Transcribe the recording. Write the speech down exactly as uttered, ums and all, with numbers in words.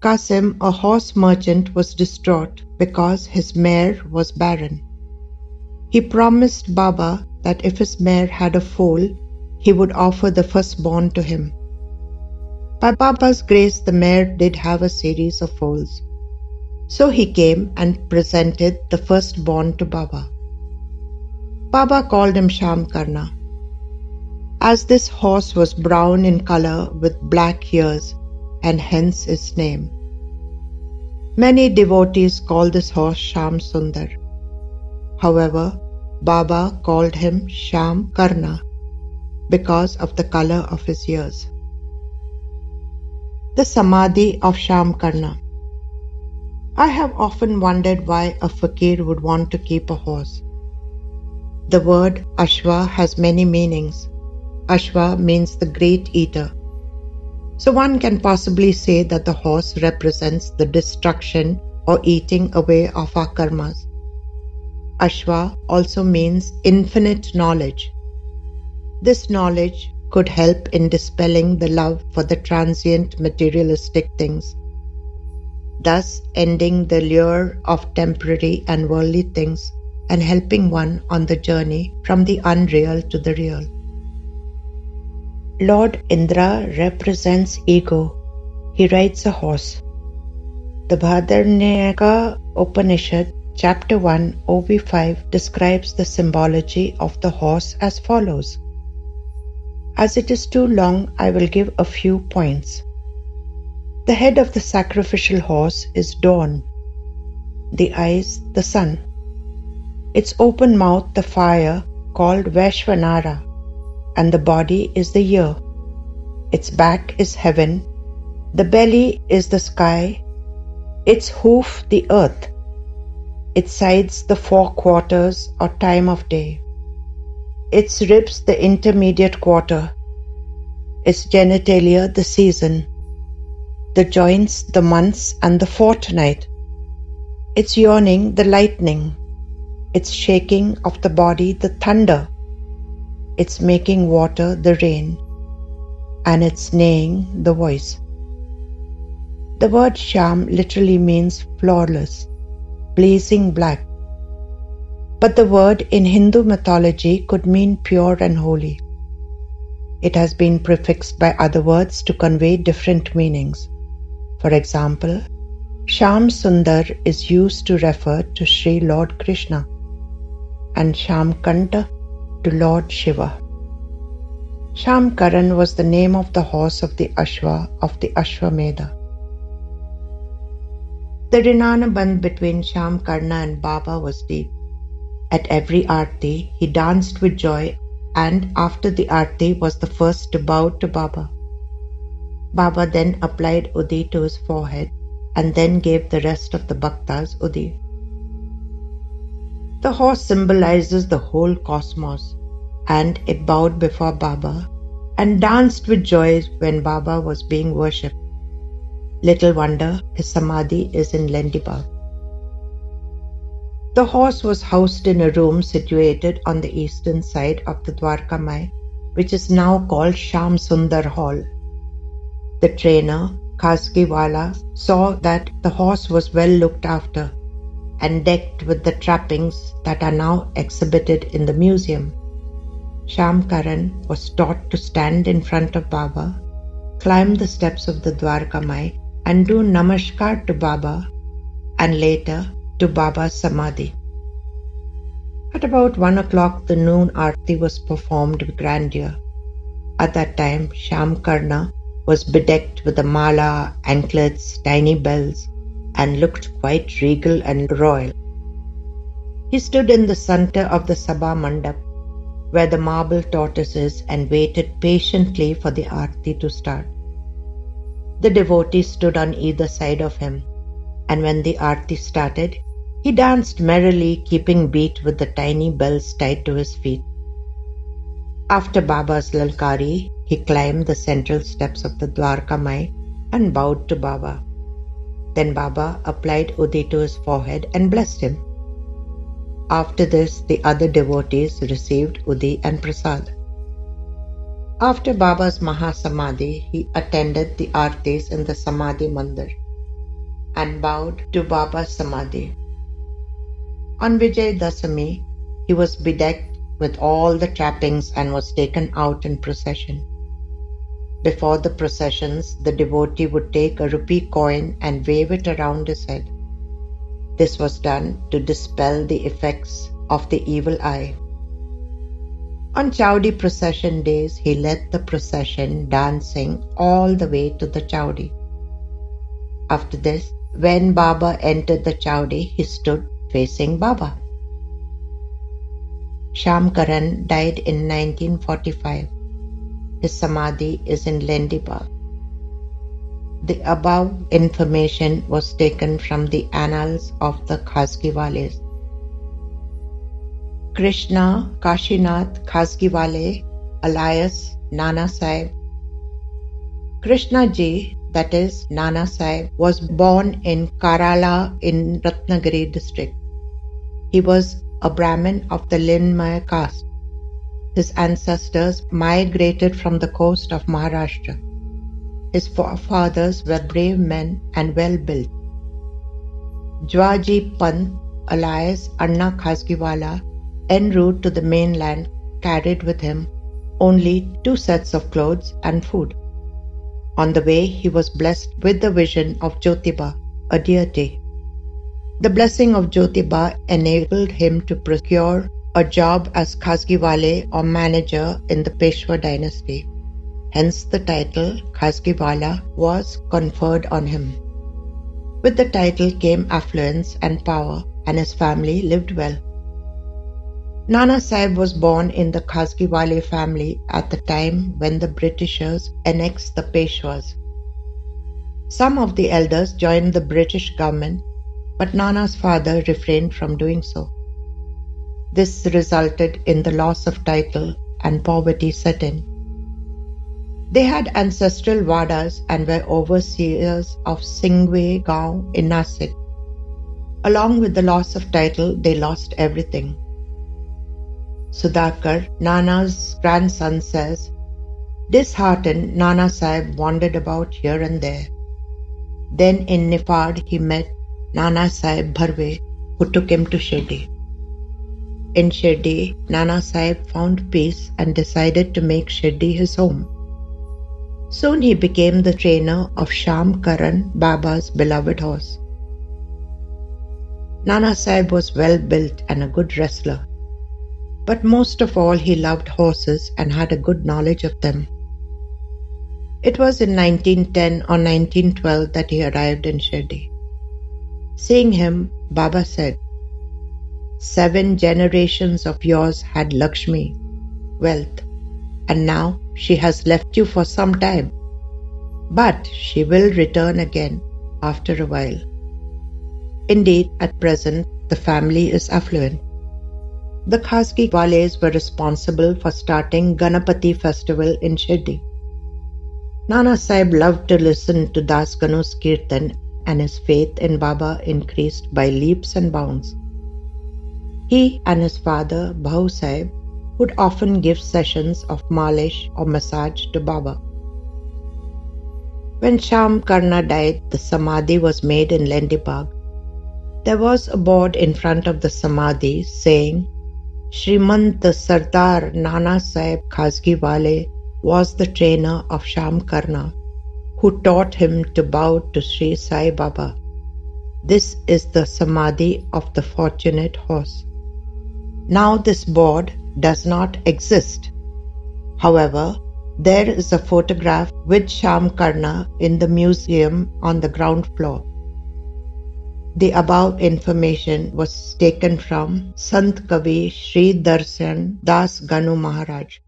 Qasim, a horse merchant, was distraught because his mare was barren. He promised Baba that if his mare had a foal, he would offer the firstborn to him. By Baba's grace, the mare did have a series of foals. So he came and presented the firstborn to Baba. Baba called him Shyam Karna. As this horse was brown in color with black ears, and hence its name. Many devotees call this horse Shyam Sundar. However, Baba called him Shyam Karna because of the color of his ears. The Samadhi of Shyam Karna. I have often wondered why a fakir would want to keep a horse. The word Ashwa has many meanings. Ashwa means the great eater. So one can possibly say that the horse represents the destruction or eating away of our karmas. Ashwa also means infinite knowledge. This knowledge could help in dispelling the love for the transient materialistic things, thus ending the lure of temporary and worldly things and helping one on the journey from the unreal to the real. Lord Indra represents ego. He rides a horse. The Bhadarnyaka Upanishad, Chapter one, O V five describes the symbology of the horse as follows. As it is too long, I will give a few points. The head of the sacrificial horse is dawn, the eyes the sun, its open mouth the fire called Vaishvanara, and the body is the year. Its back is heaven, the belly is the sky, its hoof the earth, its sides the four quarters or time of day, its ribs the intermediate quarter, its genitalia the season, the joints the months and the fortnight, its yawning the lightning, its shaking of the body the thunder, its making water the rain, and its neighing the voice. The word Shyam literally means flawless, blazing black. But the word in Hindu mythology could mean pure and holy. It has been prefixed by other words to convey different meanings. For example, Shyam Sundar is used to refer to Sri Lord Krishna, and Shyam Kanta to Lord Shiva. Shyam Karan was the name of the horse of the Ashwa of the Ashwamedha. The Rinanubandh between Shyam Karna and Baba was deep. At every Aarti, he danced with joy, and after the Aarti was the first to bow to Baba. Baba then applied Udi to his forehead and then gave the rest of the Bhaktas Udi. The horse symbolizes the whole cosmos, and it bowed before Baba and danced with joy when Baba was being worshipped. Little wonder his Samadhi is in Lendi Bagh. The horse was housed in a room situated on the eastern side of the Dwarka Mai, which is now called Shyam Sundar Hall. The trainer, Khasgiwala, saw that the horse was well looked after and decked with the trappings that are now exhibited in the museum. Shyam Karan was taught to stand in front of Baba, climb the steps of the Dwarka Mai and do Namaskar to Baba, and later to Baba's Samadhi. At about one o'clock, the noon Aarti was performed with grandeur. At that time, Shyam Karna was bedecked with a mala, anklets, tiny bells, and looked quite regal and royal. He stood in the center of the Sabha Mandap, where the marble tortoise is, and waited patiently for the Aarti to start. The devotees stood on either side of him, and when the Aarti started, he danced merrily, keeping beat with the tiny bells tied to his feet. After Baba's Lalkari, he climbed the central steps of the Dwarka Mai and bowed to Baba. Then Baba applied Udi to his forehead and blessed him. After this, the other devotees received Udi and Prasad. After Baba's Maha Samadhi, he attended the Aartis in the Samadhi Mandir. and bowed to Baba's Samadhi. On Vijay Dasami, he was bedecked with all the trappings and was taken out in procession. Before the processions, the devotee would take a rupee coin and wave it around his head. This was done to dispel the effects of the evil eye. On Chaudi procession days, he led the procession dancing all the way to the Chaudi. After this, when Baba entered the Chaudi, he stood facing Baba. Shyam Karna died in nineteen forty-five. His Samadhi is in Lendi Bagh. The above information was taken from the annals of the Khasgiwales. Krishna Kashinath Khasgiwale, alias Nana Sahib. Krishna ji, that is Nana Sahib, was born in Kerala in Ratnagiri district. He was a Brahmin of the Linmaya caste. His ancestors migrated from the coast of Maharashtra. His forefathers were brave men and well-built. Jwaji Pant, alias Anna Khasgiwala, en route to the mainland, carried with him only two sets of clothes and food. On the way, he was blessed with the vision of Jyotiba, a deity. The blessing of Jyotiba enabled him to procure a job as Khasgiwale or manager in the Peshwa dynasty. Hence the title Khasgiwala was conferred on him. With the title came affluence and power, and his family lived well. Nana Sahib was born in the Khasgiwale family at the time when the Britishers annexed the Peshwas. Some of the elders joined the British government, but Nana's father refrained from doing so. This resulted in the loss of title and poverty set in. They had ancestral Vadas and were overseers of Singwe Gaon in Nasik. Along with the loss of title, they lost everything. Sudhakar, Nana's grandson, says, disheartened, Nana Sahib wandered about here and there. Then in Nifad, he met Nana Sahib Bharve, who took him to Shirdi. In Shirdi, Nana Sahib found peace and decided to make Shirdi his home. Soon he became the trainer of Shyam Karna, Baba's beloved horse. Nana Sahib was well built and a good wrestler. But most of all, he loved horses and had a good knowledge of them. It was in nineteen ten or nineteen twelve that he arrived in Shirdi. Seeing him, Baba said, seven generations of yours had Lakshmi, wealth, and now she has left you for some time. But she will return again after a while. Indeed, at present, the family is affluent. The Khasgiwales were responsible for starting Ganapati festival in Shirdi. Nana Sahib loved to listen to Das Ganu's Kirtan, and his faith in Baba increased by leaps and bounds. He and his father, Bhau Sahib, would often give sessions of malish or massage to Baba. When Shyam Karna died, the Samadhi was made in Lendi Bagh. There was a board in front of the Samadhi saying, Shrimant Sardar Nana Sahib Khasgiwale was the trainer of Shyam Karna, who taught him to bow to Sri Sai Baba. This is the Samadhi of the fortunate horse. Now this board does not exist. However, there is a photograph with Shyam Karna in the museum on the ground floor. The above information was taken from Sant Kavi Sri Darshan Das Ganu Maharaj.